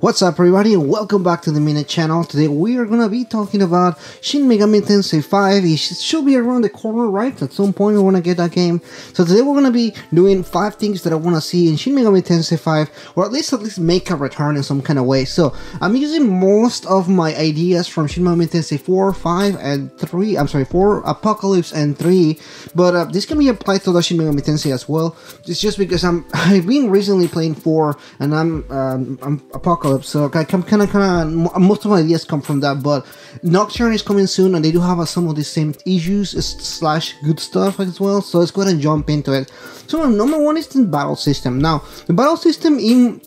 What's up everybody and welcome back to the Midnight Channel. Today we are going to be talking about Shin Megami Tensei 5. It should be around the corner, right? At some point we want to get that game. So today we're going to be doing 5 things that I want to see in Shin Megami Tensei 5, or at least make a return in some kind of way. So I'm using most of my ideas from Shin Megami Tensei 4, 5 and 3, I'm sorry, 4, Apocalypse and 3, but this can be applied to the Shin Megami Tensei as well. It's just because I've been recently playing 4 and I'm Apocalypse. So I can kind of most of my ideas come from that, but Nocturne is coming soon and they do have some of the same issues slash good stuff as well, so let's go ahead and jump into it. So number one is the battle system. Now the battle system in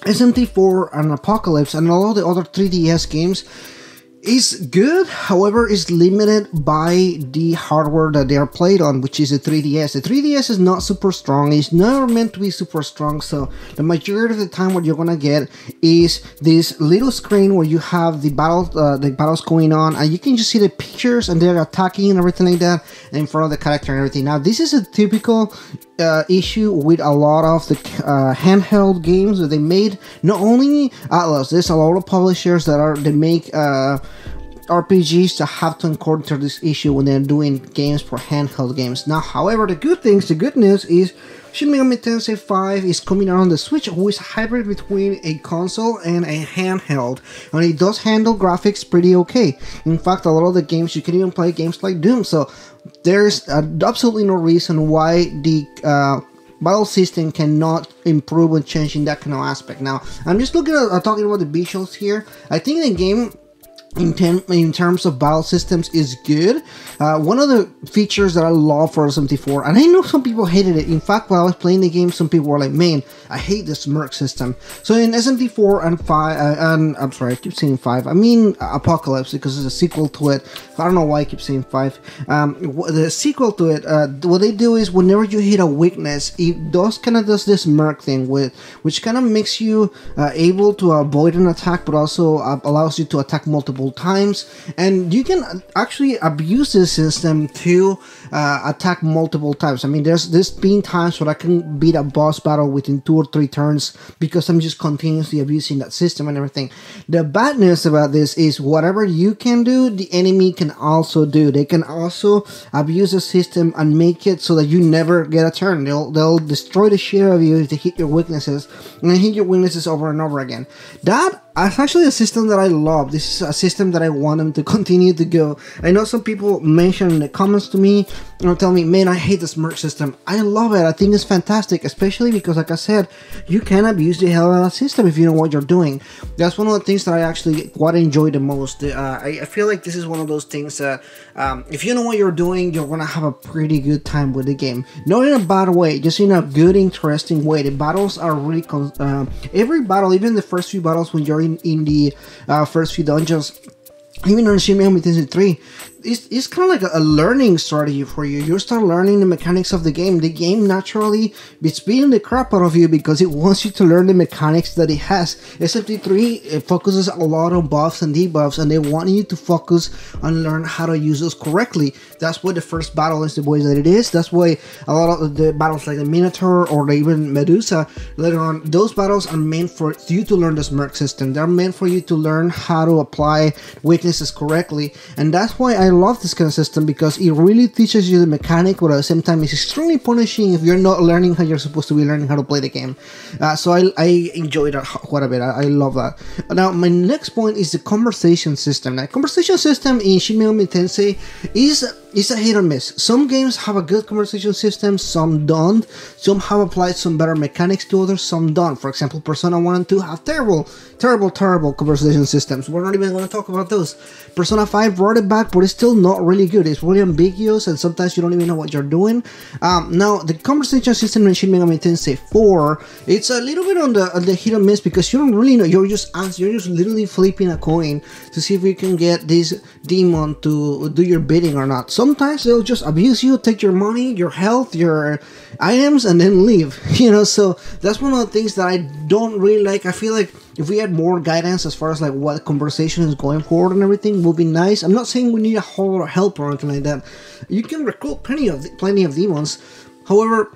SMT4 and Apocalypse and a lot of the other 3DS games is good, however is limited by the hardware that they are played on, which is the 3DS. The 3DS is not super strong, it's never meant to be super strong, so the majority of the time what you're gonna get is this little screen where you have the battles going on and you can just see the pictures and they're attacking and everything like that in front of the character and everything. Now this is a typical issue with a lot of the handheld games that they made. Not only Atlus, there's a lot of publishers that make RPGs that have to encounter this issue when they're doing games for handheld games. Now, however, the good news is Shin Megami Tensei 5 is coming out on the Switch, who is a hybrid between a console and a handheld, and it does handle graphics pretty okay. In fact, a lot of the games, you can even play games like DOOM, so there's absolutely no reason why the battle system cannot improve and change in that kind of aspect. Now, I'm just looking at talking about the visuals here. I think the game in terms of battle systems is good. One of the features that I love for SMT4, and I know some people hated it. In fact, while I was playing the game, some people were like, man, I hate this merc system. So in SMT4 and 5, I'm sorry, I keep saying 5, I mean Apocalypse because it's a sequel to it. I don't know why I keep saying 5. The sequel to it, what they do is whenever you hit a weakness, it does this merc thing, which kind of makes you able to avoid an attack, but also allows you to attack multiple times, and you can actually abuse this system to attack multiple times. I mean, there's been times where I can beat a boss battle within 2 or 3 turns because I'm just continuously abusing that system and everything. The bad news about this is whatever you can do, the enemy can also do. They can also abuse the system and make it so that you never get a turn. They'll destroy the shit out of you if they hit your weaknesses, and they hit your weaknesses over and over again. That's actually a system that I love. This is a system that I want them to continue to go. I know some people mention in the comments to me, or tell me, man, I hate this merc system. I love it. I think it's fantastic, especially because, like I said, you can abuse the hell out of that system if you know what you're doing. That's one of the things that I actually quite enjoy the most. I feel like this is one of those things that if you know what you're doing, you're gonna have a pretty good time with the game. Not in a bad way, just in a good, interesting way. The battles are really every battle, even the first few battles when you're in the first few dungeons, even on Shin Megami Tensei 3, it's kind of like a learning strategy for you. You start learning the mechanics of the game. The game naturally, it's beating the crap out of you because it wants you to learn the mechanics that it has. SMT3, it focuses a lot on buffs and debuffs, and they want you to focus and learn how to use those correctly. That's why the first battle is the way that it is. That's why a lot of the battles like the Minotaur or even Medusa later on, those battles are meant for you to learn this merc system. They're meant for you to learn how to apply weaknesses correctly, and that's why I love this kind of system, because it really teaches you the mechanic, but at the same time it's extremely punishing if you're not learning how you're supposed to be learning how to play the game. So I enjoy that quite a bit. I love that. Now my next point is the conversation system. Now conversation system in Shin Megami Tensei is a hit or miss. Some games have a good conversation system, some don't. Some have applied some better mechanics to others, some don't. For example, Persona 1 and 2 have terrible conversation systems. We're not even going to talk about those. Persona 5 brought it back, but it's still not really good. It's really ambiguous, and sometimes you don't even know what you're doing. Now, the conversation system in Shin Megami Tensei 4, it's a little bit on the hit or miss, because you don't really know. You're just literally flipping a coin to see if you can get this demon to do your bidding or not. Sometimes they'll just abuse you, take your money, your health, your items, and then leave. You know, so that's one of the things that I don't really like. I feel like If we had more guidance as far as like what conversation is going forward and everything, would be nice. I'm not saying we need a whole lot of help or anything like that. You can recruit plenty of demons. However,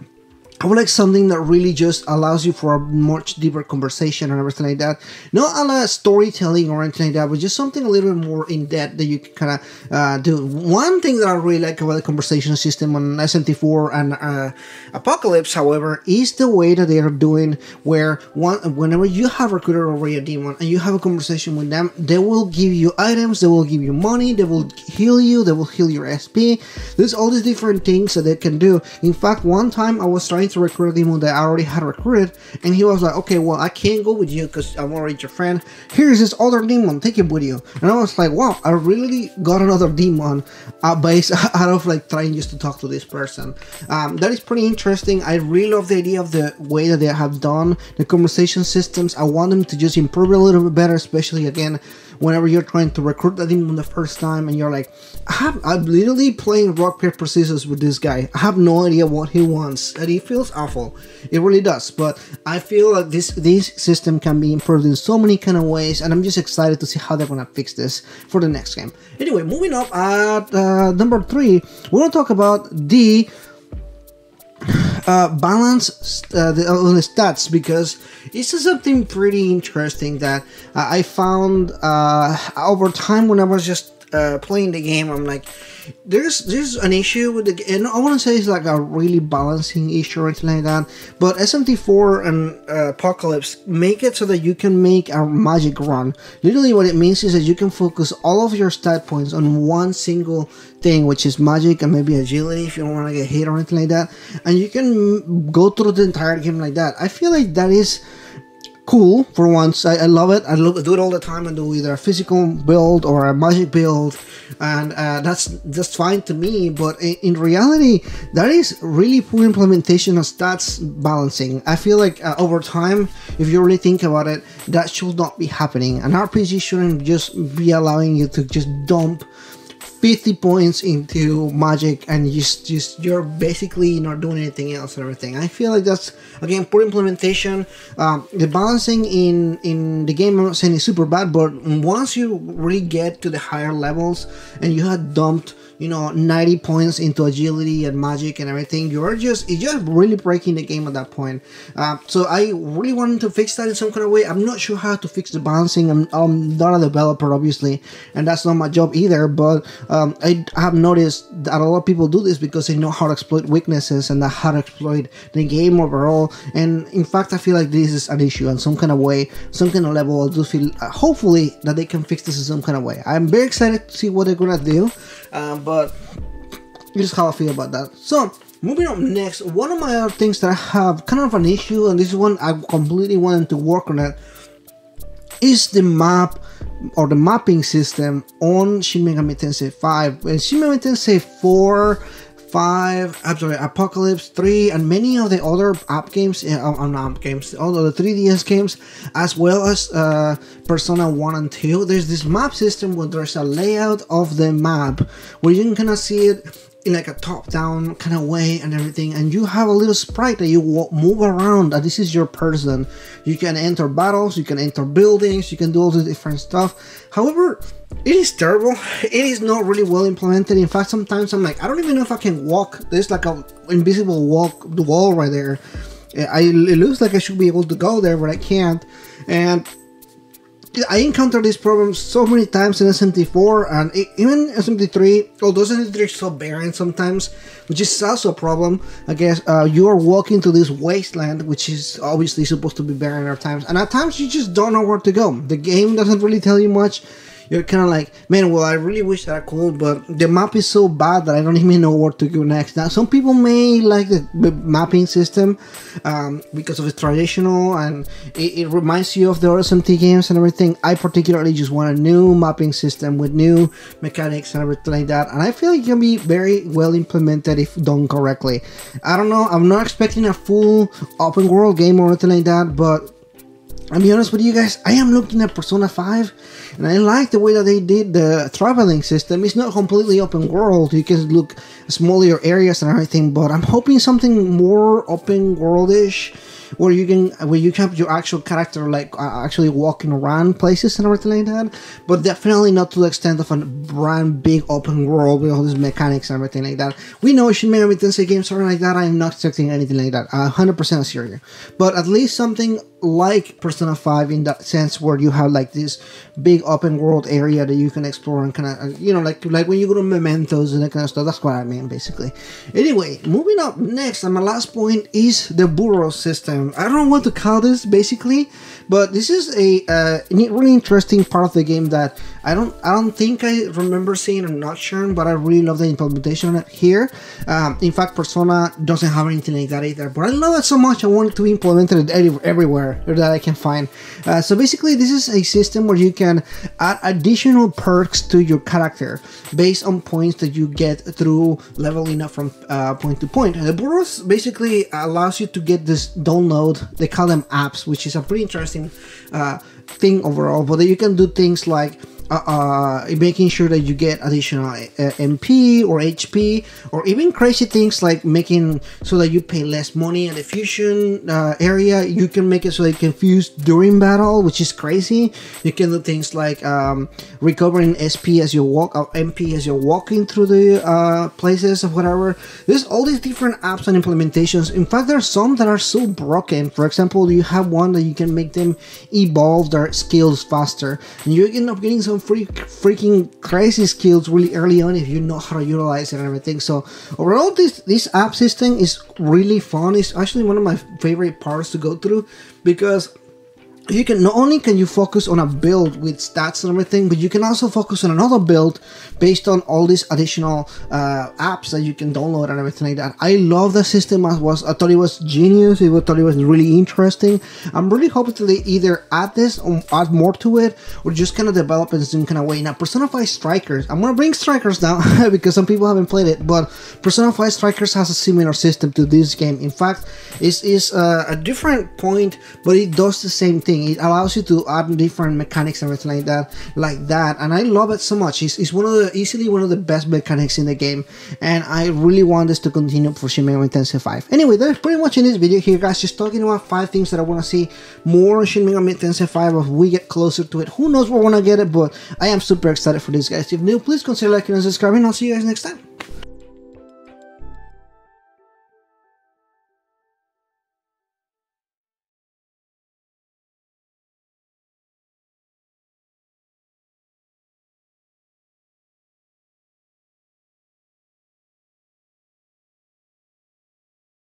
I would like something that really just allows you for a much deeper conversation and everything like that. Not a lot of storytelling or anything like that, but just something a little bit more in depth that you can kind of do. One thing that I really like about the conversation system on SMT4 and Apocalypse, however, is the way that they are doing where whenever you have recruited already a demon and you have a conversation with them, they will give you items, they will give you money, they will heal you, they will heal your SP. There's all these different things that they can do. In fact, one time I was trying to recruit a demon that I already had recruited, and he was like, okay, well, I can't go with you because I'm already your friend. Here's this other demon, take it with you. And I was like, wow, I really got another demon based out of like trying just to talk to this person. That is pretty interesting. I really love the idea of the way that they have done the conversation systems. I want them to just improve a little bit better, especially again whenever you're trying to recruit a demon the first time and you're like, I'm literally playing rock, paper, scissors with this guy. I have no idea what he wants, and he feels awful. It really does. But I feel like this system can be improved in so many kind of ways, and I'm just excited to see how they're gonna fix this for the next game. Anyway, moving up at number 3, we're gonna talk about the balance on the stats, because this is something pretty interesting that I found over time when I was just playing the game. I'm like, there's an issue with the game, and I wouldn't say it's like a really balancing issue or anything like that, but SMT4 and Apocalypse make it so that you can make a magic run. Literally what it means is that you can focus all of your stat points on one single thing, which is magic and maybe agility if you don't want to get hit or anything like that, and you can go through the entire game like that. I feel like that is cool for once. I love it. I do it all the time. I do either a physical build or a magic build, and that's fine to me. But in reality, that is really poor implementation of stats balancing. I feel like over time, if you really think about it, that should not be happening. An RPG shouldn't just be allowing you to just dump 50 points into magic and just you're basically not doing anything else and everything. I feel like that's again poor implementation. The balancing in the game, I'm not saying it's super bad, but once you really get to the higher levels and you had dumped, you know, 90 points into agility and magic and everything, it's just really breaking the game at that point. So I really wanted to fix that in some kind of way. I'm not sure how to fix the balancing. I'm not a developer, obviously, and that's not my job either, but I have noticed that a lot of people do this because they know how to exploit weaknesses and how to exploit the game overall. And in fact, I feel like this is an issue in some kind of way, some kind of level. I do feel hopefully that they can fix this in some kind of way. I'm very excited to see what they're gonna do. But here's how I feel about that. So moving up next, one of my other things that I have kind of an issue, and this one I completely wanted to work on it, is the map or the mapping system on Shin Megami Tensei 5. And Shin Megami Tensei 4, 5, I'm sorry, Apocalypse 3, and many of the other all of the 3DS games, as well as Persona 1 and 2, there's this map system where there's a layout of the map where you can kind of see it in like a top-down kind of way and everything, and you have a little sprite that you move around, and this is your person. You can enter battles, you can enter buildings, you can do all the different stuff. However, it is terrible. It is not really well implemented. In fact, sometimes I'm like, I don't even know if I can walk. There's like an invisible wall right there. It looks like I should be able to go there, but I can't. And I encountered this problem so many times in SMT4 and even SMT3, although SMT3 is so barren sometimes, which is also a problem, I guess. You are walking to this wasteland, which is obviously supposed to be barren at times, and at times you just don't know where to go. The game doesn't really tell you much. You're kind of like, man, well, I really wish that I could, but the map is so bad that I don't even know where to go next. Now, some people may like the mapping system because of its traditional, and it reminds you of the SMT games and everything. I particularly just want a new mapping system with new mechanics and everything like that, and I feel it can be very well implemented if done correctly. I don't know, I'm not expecting a full open world game or anything like that, but I'll be honest with you guys, I am looking at Persona 5 and I like the way that they did the traveling system. It's not completely open world, you can look smaller areas and everything, but I'm hoping something more open world-ish. where you can have your actual character like actually walking around places and everything like that, but definitely not to the extent of a brand big open world with all these mechanics and everything like that. We know Shin Megami Tensei games are like that. I'm not expecting anything like that. 100% serious, but at least something like Persona 5 in that sense, where you have like this big open world area that you can explore and kind of, you know, like when you go to Mementos and that kind of stuff. That's what I mean, basically. Anyway, moving up next, and my last point is the burrow system. I don't know what to call this basically, but this is a really interesting part of the game that I don't think I remember seeing or not sharing, but I really love the implementation here. In fact, Persona doesn't have anything like that either, but I love it so much I want it to implement it everywhere that I can find. So basically, this is a system where you can add additional perks to your character based on points that you get through leveling up from point to point. The burrows basically allows you to get this download, they call them apps, which is a pretty interesting thing overall, but you can do things like making sure that you get additional MP or HP, or even crazy things like making so that you pay less money in the fusion area. You can make it so it can fuse during battle, which is crazy. You can do things like recovering SP as you walk, or MP as you're walking through the places or whatever. There's all these different apps and implementations. In fact, there are some that are so broken. For example, you have one that you can make them evolve their skills faster, and you end up getting some freaking crazy skills really early on if you know how to utilize it and everything. So overall, this app system is really fun. It's actually one of my favorite parts to go through, because you can not only can you focus on a build with stats and everything, but you can also focus on another build based on all these additional apps that you can download and everything like that. I love the system. I thought it was genius. I thought it was really interesting. I'm really hoping that they either add this or add more to it, or just kind of develop it in some kind of way. Now, Persona 5 Strikers, I'm going to bring Strikers down because some people haven't played it, but Persona 5 Strikers has a similar system to this game. In fact, it's a different point, but it does the same thing. It allows you to add different mechanics and everything like that, and I love it so much. It's easily one of the best mechanics in the game, and I really want this to continue for Shin Megami Tensei 5. Anyway, that's pretty much in this video here, guys. Just talking about 5 things that I want to see more on Shin Megami Tensei 5 as we get closer to it. Who knows where we're gonna get it, but I am super excited for this, guys. If new, please consider liking and subscribing. I'll see you guys next time.